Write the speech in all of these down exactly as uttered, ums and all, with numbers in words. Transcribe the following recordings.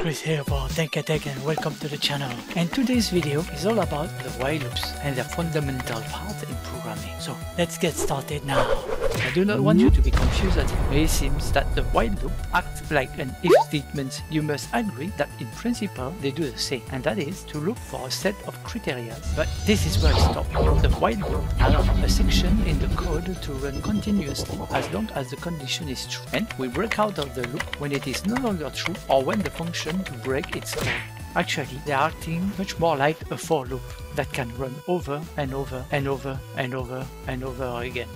Chris here for ten K Tech and welcome to the channel. And today's video is all about the while loops and the fundamental part in programming. So let's get started now. I do not want you to be confused that it may seem that the while loop acts like an if statement. You must agree that in principle they do the same, and that is to look for a set of criteria. But this is where it stops. The while loop allows a section in the code to run continuously as long as the condition is true, and we break out of the loop when it is no longer true or when the function breaks its code. Actually, they are acting much more like a for loop that can run over and over and over and over and over again.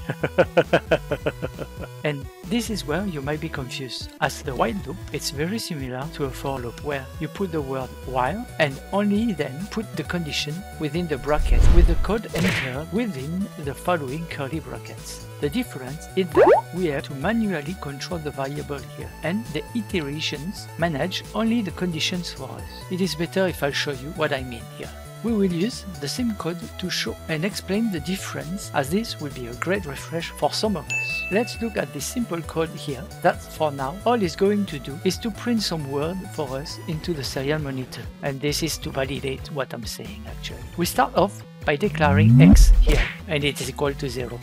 And this is where you might be confused, as the while loop it's very similar to a for loop where you put the word while and only then put the condition within the bracket with the code entered within the following curly brackets. The difference is that we have to manually control the variable here, and the iterations manage only the conditions for us. It is better if I show you what I mean here. We will use the same code to show and explain the difference, as this will be a great refresh for some of us. Let's look at this simple code here that for now all it's going to do is to print some word for us into the serial monitor, and this is to validate what I'm saying actually. We start off by declaring x here, and it is equal to zero.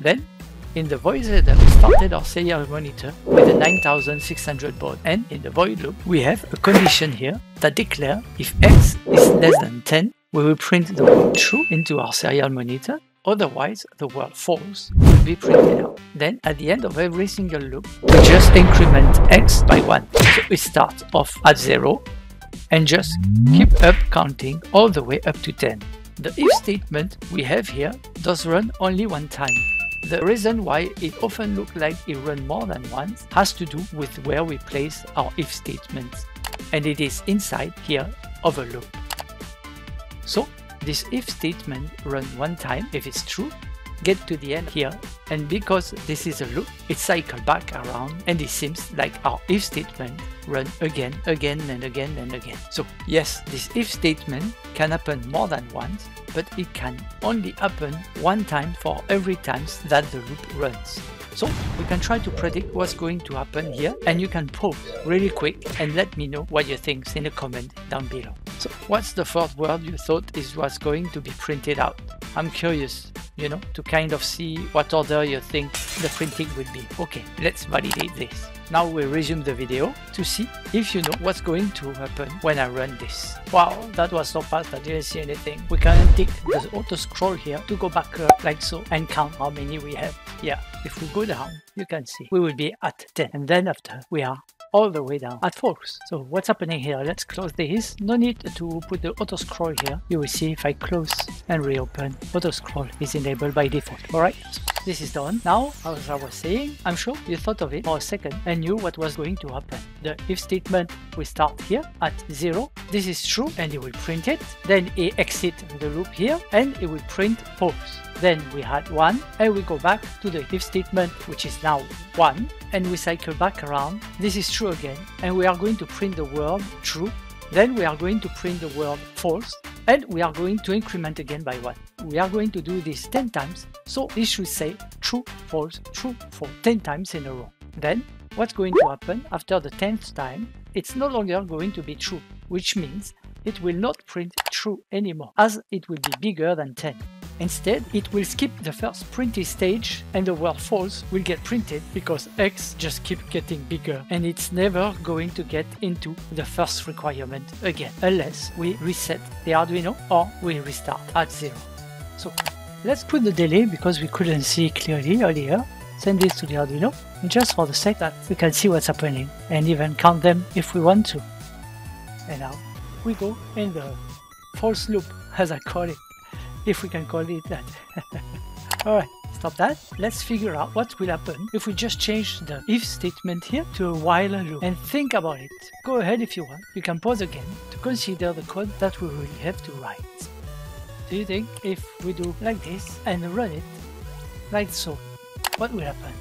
Then, in the void header, we started our serial monitor with a nine thousand six hundred baud, and in the void loop, we have a condition here that declares if x is less than ten, we will print the word true into our serial monitor, otherwise the word false will be printed out. Then, at the end of every single loop, we just increment x by one, so we start off at zero and just keep up counting all the way up to ten. The if statement we have here does run only one time. The reason why it often looks like it runs more than once has to do with where we place our if statement, and it is inside here of a loop. So this if statement runs one time if it's true, get to the end here, and because this is a loop, it cycles back around, and it seems like our if statement runs again, again and again and again. So yes, this if statement can happen more than once, but it can only happen one time for every time that the loop runs. So we can try to predict what's going to happen here, and you can pause really quick and let me know what you think in the comment down below. So what's the fourth word you thought is what's going to be printed out? I'm curious, you know, to kind of see what order you think the printing will be. Okay, let's validate this. Now we resume the video to see if you know what's going to happen when I run this. Wow, that was so fast I didn't see anything. We can tick the auto scroll here to go back up like so and count how many we have. Yeah, if we go down, you can see we will be at ten, and then after we are all the way down at false. So what's happening here? Let's close this. No need to put the auto scroll here. You will see if I close and reopen, auto scroll is enabled by default. Alright, so this is done. Now, as I was saying, I'm sure you thought of it for a second and knew what was going to happen. The if statement will start here at zero. This is true and it will print it. Then it exits the loop here and it will print false. Then we had one, and we go back to the if statement, which is now one, and we cycle back around. This is true again, and we are going to print the word true. Then we are going to print the word false, and we are going to increment again by one. We are going to do this ten times, so this should say true, false, true, false ten times in a row. Then what's going to happen after the tenth time? It's no longer going to be true, which means it will not print true anymore, as it will be bigger than ten. Instead, it will skip the first printing stage, and the word false will get printed because x just keeps getting bigger, and it's never going to get into the first requirement again unless we reset the Arduino or we restart at zero. So let's put the delay because we couldn't see clearly earlier. Send this to the Arduino just for the sake that we can see what's happening and even count them if we want to. And now we go in the false loop, as I call it. If we can call it that. Alright, stop that. Let's figure out what will happen if we just change the if statement here to a while loop. And think about it. Go ahead if you want. You can pause again to consider the code that we will have to write. Do you think if we do like this and run it like so, what will happen?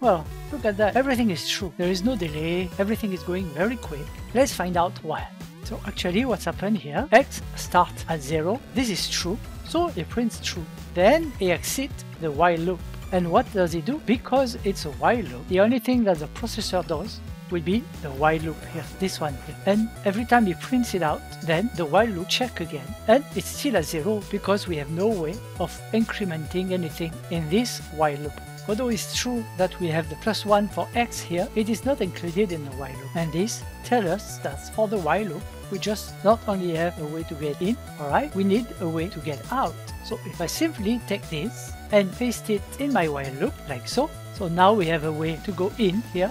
Well, look at that. Everything is true. There is no delay. Everything is going very quick. Let's find out why. So actually what's happened here, x starts at zero, this is true, so it prints true. Then it exits the while loop. And what does it do? Because it's a while loop, the only thing that the processor does will be the while loop here, this one here. And every time it prints it out, then the while loop check again, and it's still at zero because we have no way of incrementing anything in this while loop. Although it's true that we have the plus one for x here, it is not included in the while loop, and this tells us that for the while loop we just not only have a way to get in, alright, we need a way to get out. So if I simply take this and paste it in my while loop like so, so now we have a way to go in here,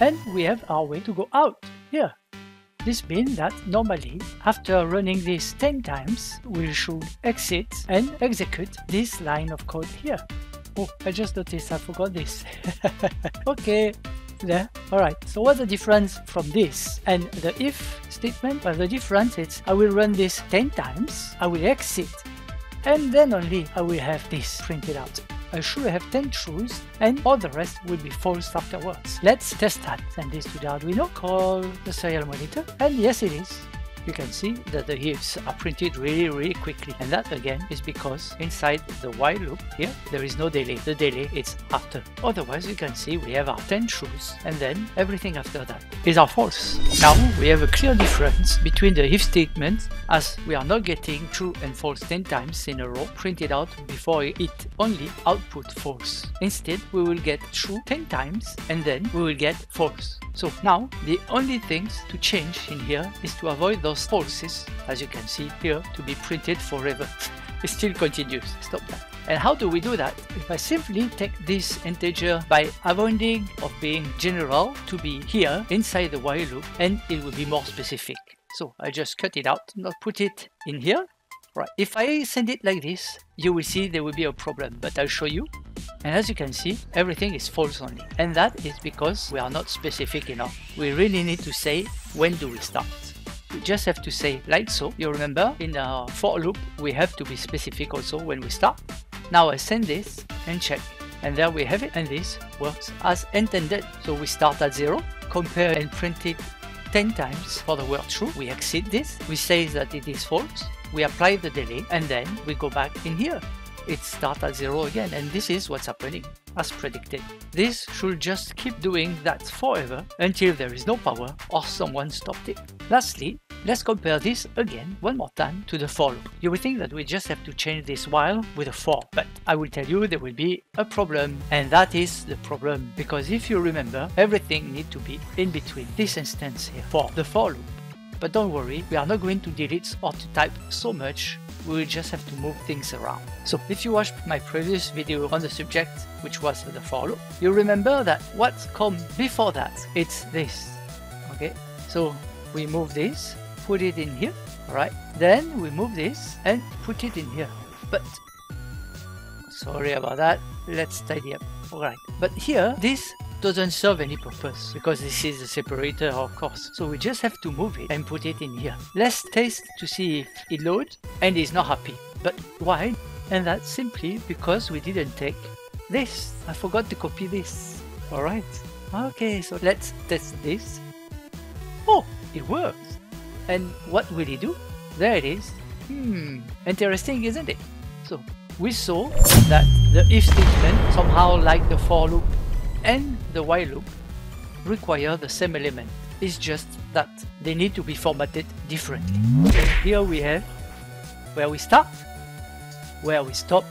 and we have our way to go out here. This means that normally, after running this ten times, we should exit and execute this line of code here. Oh, I just noticed I forgot this. Okay, there. Alright, so what's the difference from this and the if statement? Well, the difference is I will run this ten times, I will exit, and then only I will have this printed out. I should have ten truths and all the rest will be false afterwards. Let's test that. Send this to the Arduino, call the serial monitor, and yes it is. You can see that the ifs are printed really really quickly, and that again is because inside the while loop here there is no delay. The delay is after. Otherwise you can see we have our ten truths and then everything after that is our false. Now we have a clear difference between the if statement, as we are not getting true and false ten times in a row printed out before it only output false. Instead we will get true ten times and then we will get false. So now the only things to change in here is to avoid those falses, as you can see here, to be printed forever. It still continues. Stop that. And how do we do that? If I simply take this integer by avoiding of being general to be here inside the while loop, and it will be more specific. So I just cut it out, not put it in here. Right. If I send it like this, you will see there will be a problem, but I'll show you. And as you can see, everything is false only. And that is because we are not specific enough. We really need to say, when do we start? We just have to say like so. You remember in our for loop we have to be specific also when we start. Now I send this and check, and there we have it, and this works as intended. So we start at zero, compare and print it ten times for the word true. We exit this, we say that it is false, we apply the delay, and then we go back in here. It starts at zero again, and this is what's happening as predicted. This should just keep doing that forever until there is no power or someone stopped it. Lastly, let's compare this again one more time to the for loop. You will think that we just have to change this while with a for, but I will tell you there will be a problem, and that is the problem, because if you remember, everything needs to be in between this instance here for the for loop. But don't worry, we are not going to delete or to type so much. We will just have to move things around. So if you watched my previous video on the subject, which was the for loop, you remember that what comes before that, it's this. Okay, so we move this, put it in here, alright, then we move this and put it in here. But sorry about that, let's tidy up. Alright, but here this doesn't serve any purpose because this is a separator, of course, so we just have to move it and put it in here. Let's test to see if it loads, and is not happy. But why? And that's simply because we didn't take this. I forgot to copy this. Alright, okay, so let's test this. Oh, it works. And what will it do? There it is. Hmm, interesting, isn't it? So we saw that the if statement, somehow like the for loop and the while loop, require the same element. It's just that they need to be formatted differently. So here we have where we start, where we stop,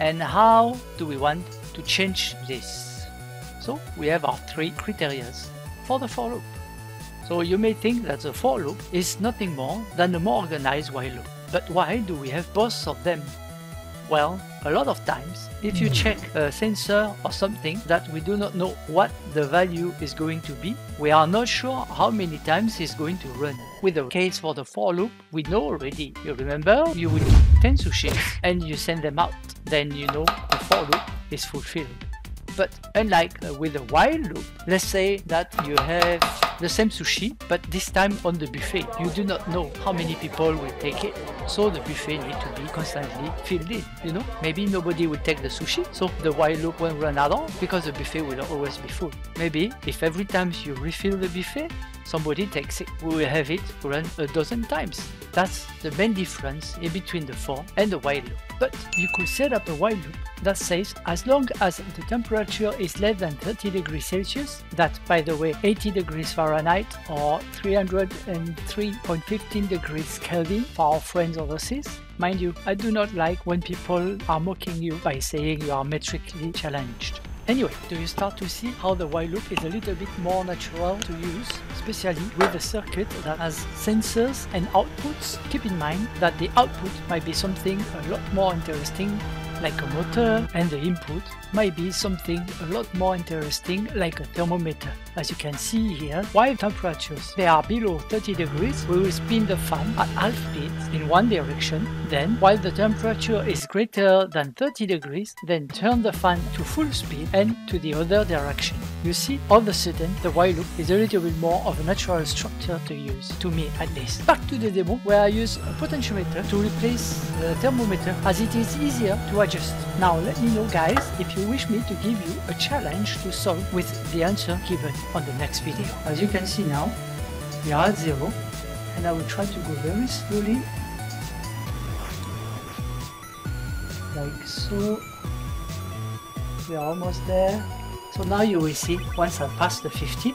and how do we want to change this. So we have our three criteria for the for loop. So you may think that the for loop is nothing more than a more organized while loop. But why do we have both of them? Well, a lot of times, if you check a sensor or something that we do not know what the value is going to be, we are not sure how many times it's going to run. With the case for the for loop, we know already. You remember, you will do ten sushis and you send them out. Then you know the for loop is fulfilled. But unlike with the while loop, let's say that you have the same sushi, but this time on the buffet. You do not know how many people will take it, so the buffet needs to be constantly filled in, you know? Maybe nobody will take the sushi, so the while loop won't run at all, because the buffet will always be full. Maybe if every time you refill the buffet, somebody takes it, we will have it run a dozen times. That's the main difference in between the for and the while loop. But you could set up a while loop that says as long as the temperature is less than thirty degrees Celsius, that by the way eighty degrees Fahrenheit or three hundred three point one five degrees Kelvin for our friends overseas. Mind you, I do not like when people are mocking you by saying you are metrically challenged. Anyway, do you start to see how the while loop is a little bit more natural to use, especially with a circuit that has sensors and outputs? Keep in mind that the output might be something a lot more interesting like a motor, and the input might be something a lot more interesting like a thermometer. As you can see here, while temperatures they are below thirty degrees, we will spin the fan at half speed in one direction. Then, while the temperature is greater than thirty degrees, then turn the fan to full speed and to the other direction. You see, all of a sudden, the while loop is a little bit more of a natural structure to use, to me at least. Back to the demo, where I use a potentiometer to replace the thermometer, as it is easier to adjust. Now let me know guys if you wish me to give you a challenge to solve with the answer given on the next video. As you can see now, we are at zero, and I will try to go very slowly, like so. We are almost there. So now you will see, once I pass the fifty,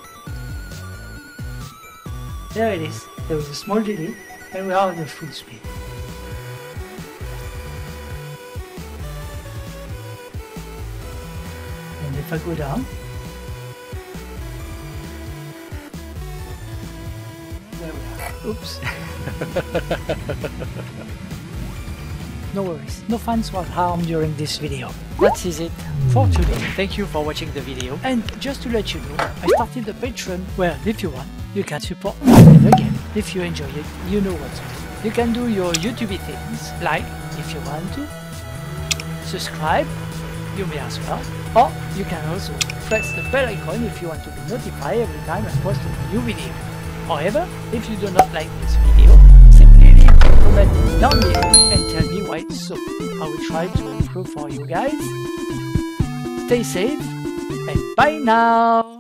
there it is, there was a small delay, and we are on the full speed. And if I go down, there we are, oops. No worries, no fans were harmed during this video. That is it for today. Thank you for watching the video, and just to let you know, I started a Patreon where if you want, you can support me. And again, if you enjoy it, you know what to do. You can do your YouTube things, like if you want to, subscribe, you may as well, or you can also press the bell icon if you want to be notified every time I post a new video. However, if you do not like this video, simply leave a comment down below and tell me why it's so. I will try to improve for you guys. Stay safe and bye now!